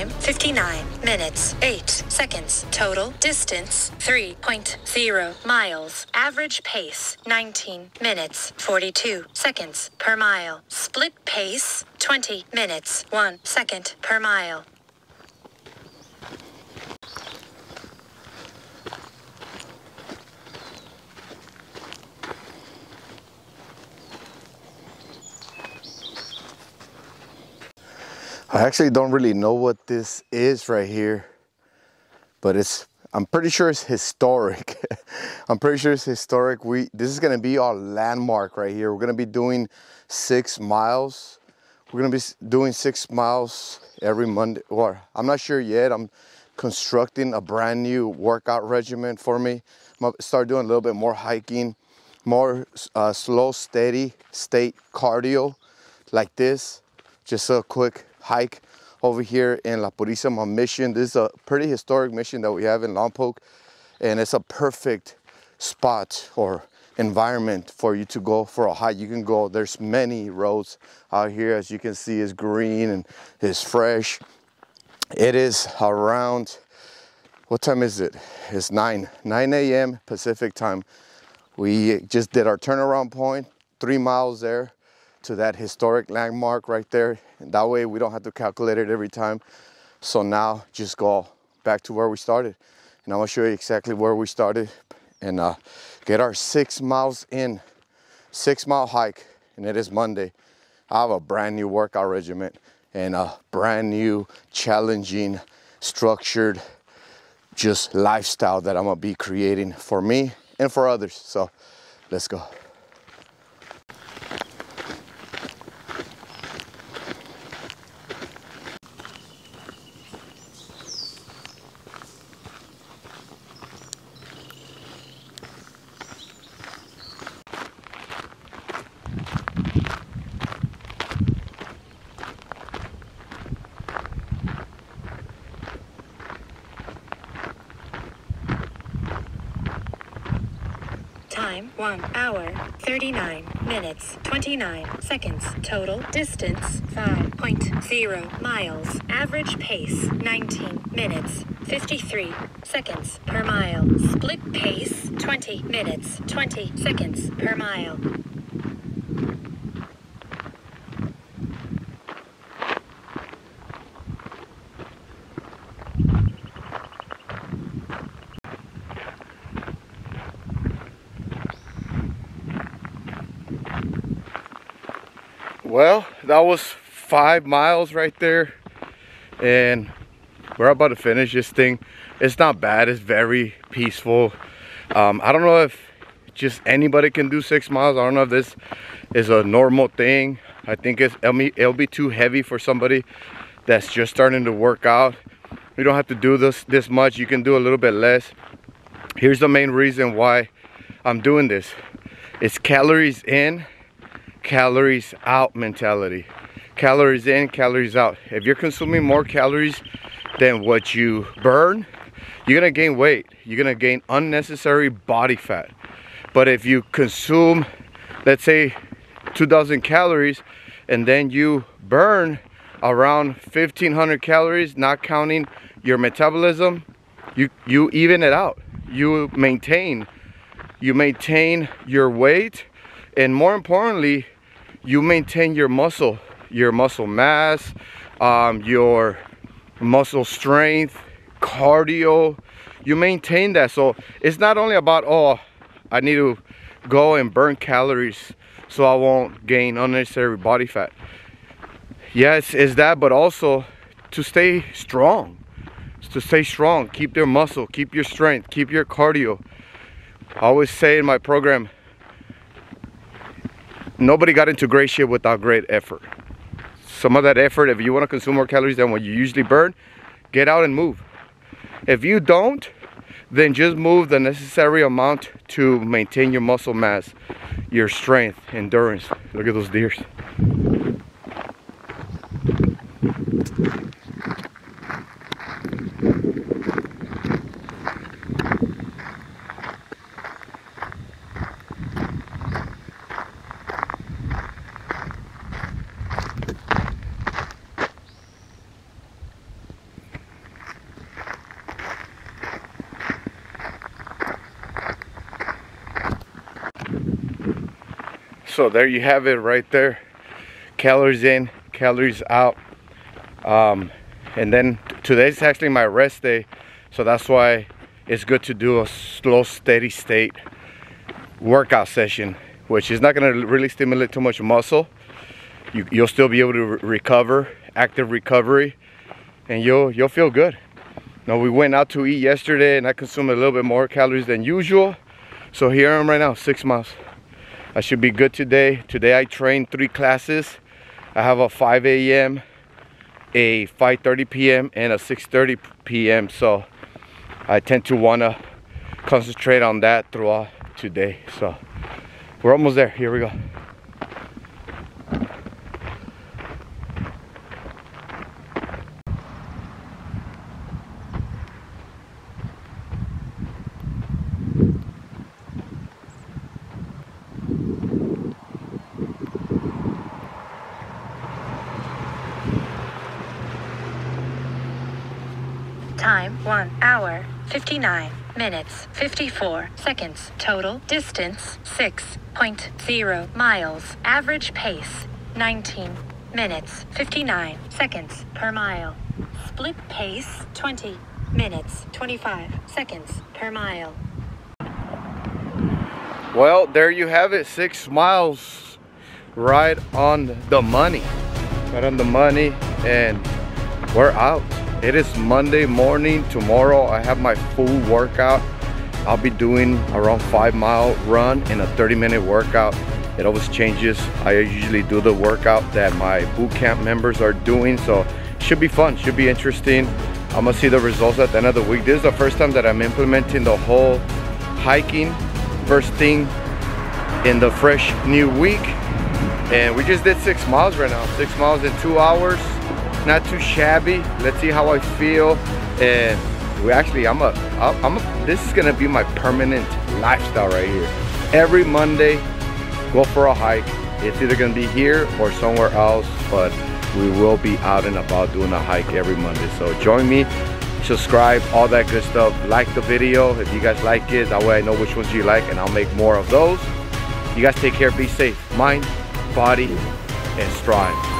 time 59 minutes 8 seconds. Total distance 3.0 miles. Average pace 19 minutes 42 seconds per mile. Split pace 20 minutes 1 second per mile. I actually don't really know what this is right here, but I'm pretty sure it's historic. I'm pretty sure it's historic. This is gonna be our landmark right here. We're gonna be doing 6 miles. We're gonna be doing 6 miles every Monday, or I'm not sure yet. I'm constructing a brand new workout regimen for me. I'm gonna start doing a little bit more hiking, more slow, steady state cardio like this. Just a quick hike over here in La Purísima Mission. This is a pretty historic mission that we have in Lompoc, and it's a perfect spot or environment for you to go for a hike. You can go, there's many roads out here. As you can see, it's green and it's fresh. It is around, what time is it? It's 9 a.m. Pacific time. We just did our turnaround point, 3 miles there to that historic landmark right there. And that way we don't have to calculate it every time. So now just go back to where we started. And I'm gonna show you exactly where we started and get our 6 miles in, 6 mile hike. And it is Monday. I have a brand new workout regimen and a brand new challenging, structured, just lifestyle that I'm gonna be creating for me and for others. So let's go. Time 1 hour 39 minutes 29 seconds. Total distance 5.0 miles. Average pace 19 minutes 53 seconds per mile. Split pace 20 minutes 20 seconds per mile. Well, that was 5 miles right there, and we're about to finish this thing. It's not bad. It's very peaceful. I don't know if just anybody can do 6 miles. I don't know if this is a normal thing. I think it'll be too heavy for somebody that's just starting to work out. You don't have to do this much. You can do a little bit less. Here's the main reason why I'm doing this. It's calories in, calories out mentality. Calories in, calories out. If you're consuming more calories than what you burn, you're gonna gain weight. You're gonna gain unnecessary body fat. But if you consume, let's say 2,000 calories, and then you burn around 1,500 calories, not counting your metabolism, you even it out. You maintain your weight, and more importantly, you maintain your muscle mass, your muscle strength, cardio. You maintain that. So it's not only about, oh, I need to go and burn calories so I won't gain unnecessary body fat. Yes, it's that, but also to stay strong. Keep your muscle, keep your strength, keep your cardio. I always say in my program, nobody got into great shape without great effort. Some of that effort, if you want to consume more calories than what you usually burn, get out and move. If you don't, then just move the necessary amount to maintain your muscle mass, your strength, endurance. Look at those deers. So there you have it right there. Calories in, calories out. And then today's actually my rest day. So that's why it's good to do a slow, steady state workout session, which is not going to really stimulate too much muscle. You'll still be able to recover, active recovery, and you'll feel good. Now, we went out to eat yesterday and I consumed a little bit more calories than usual. So here I am right now, 6 miles. I should be good today. Today I trained 3 classes. I have a 5 a.m., a 5:30 p.m. and a 6:30 p.m. So I tend to want to concentrate on that throughout today. So we're almost there. Here we go. Time 1 hour 59 minutes 54 seconds. Total distance 6.0 miles. Average pace 19 minutes 59 seconds per mile. Split pace 20 minutes 25 seconds per mile. Well, there you have it. 6 miles, right on the money, right on the money, and we're out. It is Monday morning. Tomorrow I have my full workout. I'll be doing around 5-mile run and a 30-minute workout. It always changes. I usually do the workout that my boot camp members are doing, so should be fun, should be interesting. I'm gonna see the results at the end of the week. This is the first time that I'm implementing the whole hiking first thing in the fresh new week, and we just did 6 miles right now. 6 miles in 2 hours. Not too shabby. Let's see how I feel. And we actually, this is gonna be my permanent lifestyle right here. Every Monday, go for a hike. It's either gonna be here or somewhere else, but we will be out and about doing a hike every Monday. So join me, subscribe, all that good stuff. Like the video if you guys like it. That way I know which ones you like and I'll make more of those. You guys take care, be safe. Mind, body, and strive.